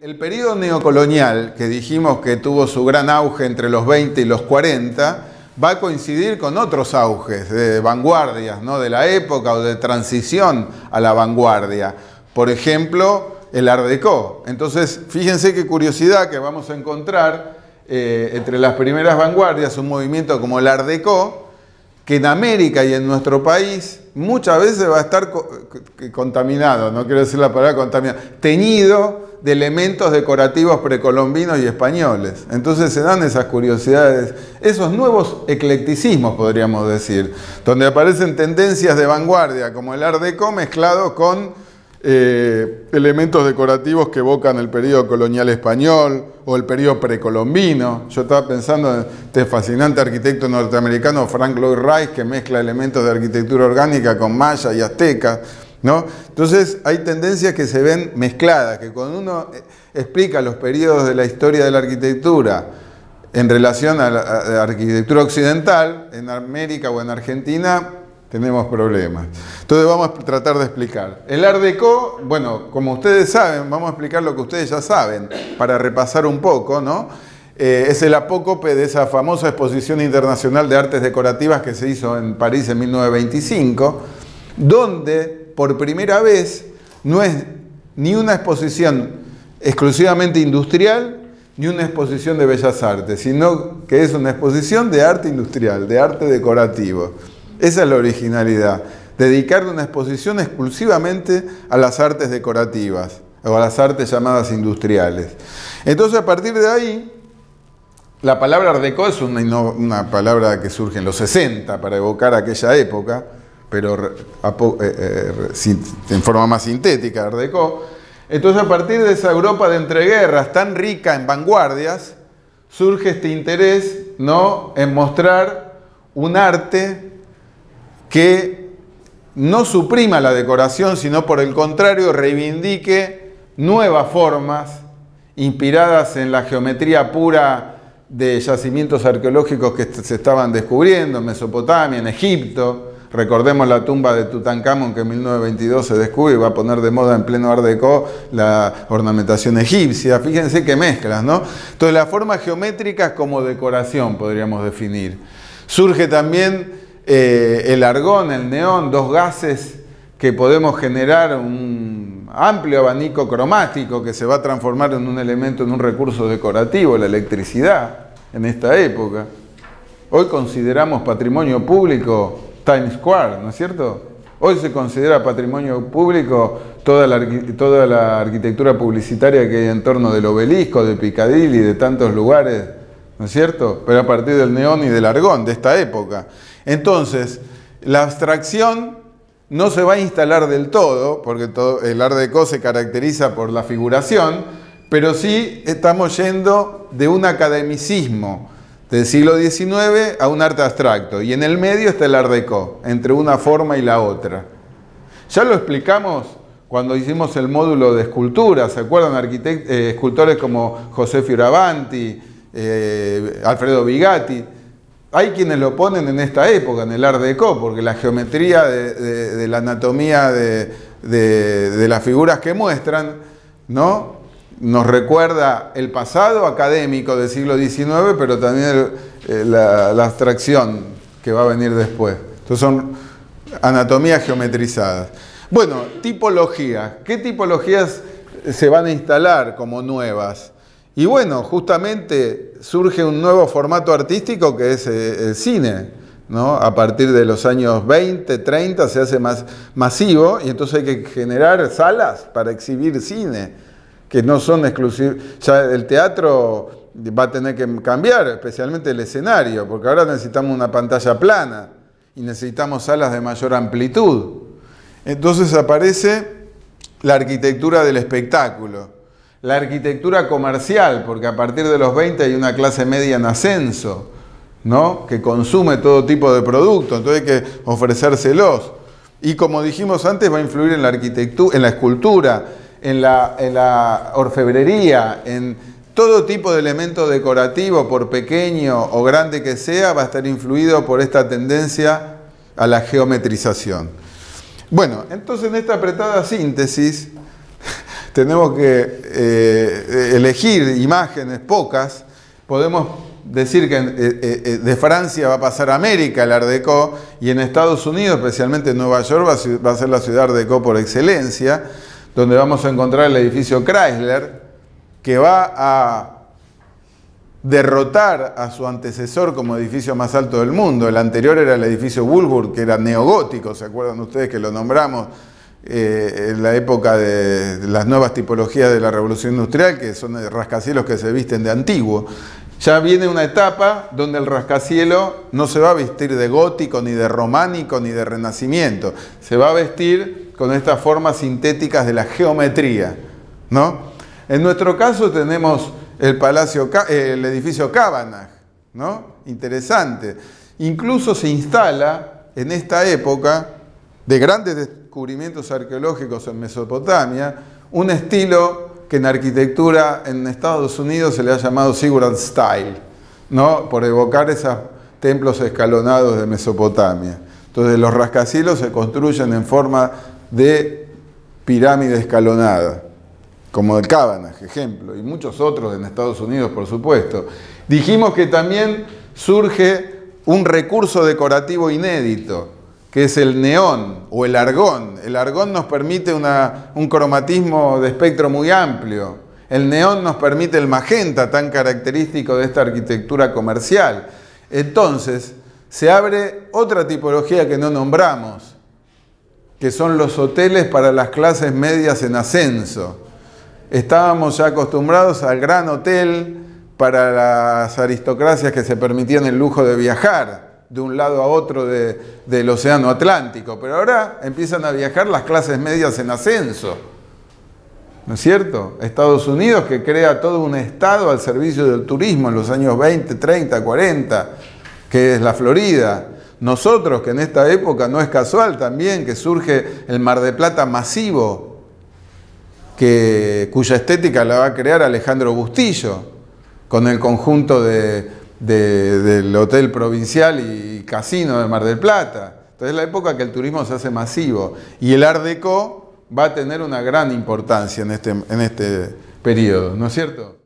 El periodo neocolonial, que dijimos que tuvo su gran auge entre los 20 y los 40, va a coincidir con otros auges de vanguardias, ¿no?, de la época o de transición a la vanguardia. Por ejemplo, el Art Deco. Entonces, fíjense qué curiosidad que vamos a encontrar entre las primeras vanguardias, un movimiento como el Art Deco, que en América y en nuestro país muchas veces va a estar contaminado, no quiero decir la palabra contaminado, teñido de elementos decorativos precolombinos y españoles. Entonces se dan esas curiosidades, esos nuevos eclecticismos, podríamos decir, donde aparecen tendencias de vanguardia como el Art Deco mezclado con elementos decorativos que evocan el periodo colonial español o el periodo precolombino. Yo estaba pensando en este fascinante arquitecto norteamericano Frank Lloyd Wright, que mezcla elementos de arquitectura orgánica con maya y azteca, ¿no? Entonces hay tendencias que se ven mezcladas, que cuando uno explica los periodos de la historia de la arquitectura en relación a la arquitectura occidental, en América o en Argentina, tenemos problemas. Entonces vamos a tratar de explicar. El Art Deco, bueno, como ustedes saben, vamos a explicar lo que ustedes ya saben, para repasar un poco, ¿no? Es el apócope de esa famosa exposición internacional de artes decorativas que se hizo en París en 1925, donde por primera vez no es ni una exposición exclusivamente industrial, ni una exposición de bellas artes, sino que es una exposición de arte industrial, de arte decorativo. Esa es la originalidad, dedicar una exposición exclusivamente a las artes decorativas o a las artes llamadas industriales. Entonces, a partir de ahí, la palabra Art Deco es una palabra que surge en los 60 para evocar aquella época, pero en forma más sintética, Art Deco. Entonces, a partir de esa Europa de entreguerras tan rica en vanguardias, surge este interés, ¿no?, en mostrar un arte que no suprima la decoración, sino por el contrario reivindique nuevas formas inspiradas en la geometría pura de yacimientos arqueológicos que se estaban descubriendo en Mesopotamia, en Egipto. Recordemos la tumba de Tutankamón, que en 1922 se descubre y va a poner de moda en pleno Art Deco la ornamentación egipcia. Fíjense qué mezclas, ¿no? Entonces, las formas geométricas como decoración podríamos definir. Surge también el argón, el neón, dos gases que podemos generar un amplio abanico cromático que se va a transformar en un elemento, en un recurso decorativo, la electricidad, en esta época. Hoy consideramos patrimonio público Times Square, ¿no es cierto? Hoy se considera patrimonio público toda la arquitectura publicitaria que hay en torno del obelisco, de Piccadilly, de tantos lugares, ¿no es cierto? Pero a partir del neón y del argón de esta época. Entonces, la abstracción no se va a instalar del todo, porque el Art Deco se caracteriza por la figuración, pero sí estamos yendo de un academicismo del siglo XIX a un arte abstracto. Y en el medio está el Art Deco, entre una forma y la otra. Ya lo explicamos cuando hicimos el módulo de escultura, ¿se acuerdan? Escultores como José Fioravanti, Alfredo Bigatti. Hay quienes lo ponen en esta época, en el Art Deco, porque la geometría de la anatomía de las figuras que muestran, ¿no?, nos recuerda el pasado académico del siglo XIX, pero también la abstracción que va a venir después. Entonces son anatomías geometrizadas. Bueno, tipologías. ¿Qué tipologías se van a instalar como nuevas? Y bueno, justamente surge un nuevo formato artístico que es el cine, ¿no? A partir de los años 20, 30 se hace más masivo y entonces hay que generar salas para exhibir cine, que no son exclusivos. Ya el teatro va a tener que cambiar, especialmente el escenario, porque ahora necesitamos una pantalla plana y necesitamos salas de mayor amplitud. Entonces aparece la arquitectura del espectáculo. La arquitectura comercial, porque a partir de los 20 hay una clase media en ascenso, ¿no?, que consume todo tipo de productos, entonces hay que ofrecérselos. Y como dijimos antes, va a influir en la arquitectura, en la escultura, en la orfebrería, en todo tipo de elemento decorativo, por pequeño o grande que sea, va a estar influido por esta tendencia a la geometrización. Bueno, entonces en esta apretada síntesis tenemos que elegir imágenes pocas. Podemos decir que de Francia va a pasar a América el Art Deco, y en Estados Unidos, especialmente en Nueva York, va a ser la ciudad Art Deco por excelencia, donde vamos a encontrar el edificio Chrysler, que va a derrotar a su antecesor como edificio más alto del mundo. El anterior era el edificio Woolworth, que era neogótico, ¿se acuerdan ustedes que lo nombramos? En la época de las nuevas tipologías de la Revolución Industrial, que son rascacielos que se visten de antiguo. Ya viene una etapa donde el rascacielo no se va a vestir de gótico, ni de románico, ni de renacimiento. Se va a vestir con estas formas sintéticas de la geometría, ¿no? En nuestro caso tenemos el edificio Kavanagh, ¿no? Interesante. Incluso se instala en esta época de grandes descubrimientos arqueológicos en Mesopotamia, un estilo que en arquitectura en Estados Unidos se le ha llamado Ziggurat Style, ¿no? Por evocar esos templos escalonados de Mesopotamia. Entonces los rascacielos se construyen en forma de pirámide escalonada, como el Kavanagh, ejemplo, y muchos otros en Estados Unidos, por supuesto. Dijimos que también surge un recurso decorativo inédito, que es el neón o el argón. El argón nos permite un cromatismo de espectro muy amplio. El neón nos permite el magenta, tan característico de esta arquitectura comercial. Entonces, se abre otra tipología que no nombramos, que son los hoteles para las clases medias en ascenso. Estábamos ya acostumbrados al gran hotel para las aristocracias que se permitían el lujo de viajar de un lado a otro del océano Atlántico, pero ahora empiezan a viajar las clases medias en ascenso, ¿no es cierto? Estados Unidos, que crea todo un estado al servicio del turismo en los años 20, 30, 40, que es la Florida. Nosotros, que en esta época no es casual también que surge el Mar de Plata masivo, cuya estética la va a crear Alejandro Bustillo, con el conjunto del hotel provincial y casino de Mar del Plata. Entonces es la época que el turismo se hace masivo, y el Art Deco va a tener una gran importancia en este periodo, ¿no es cierto?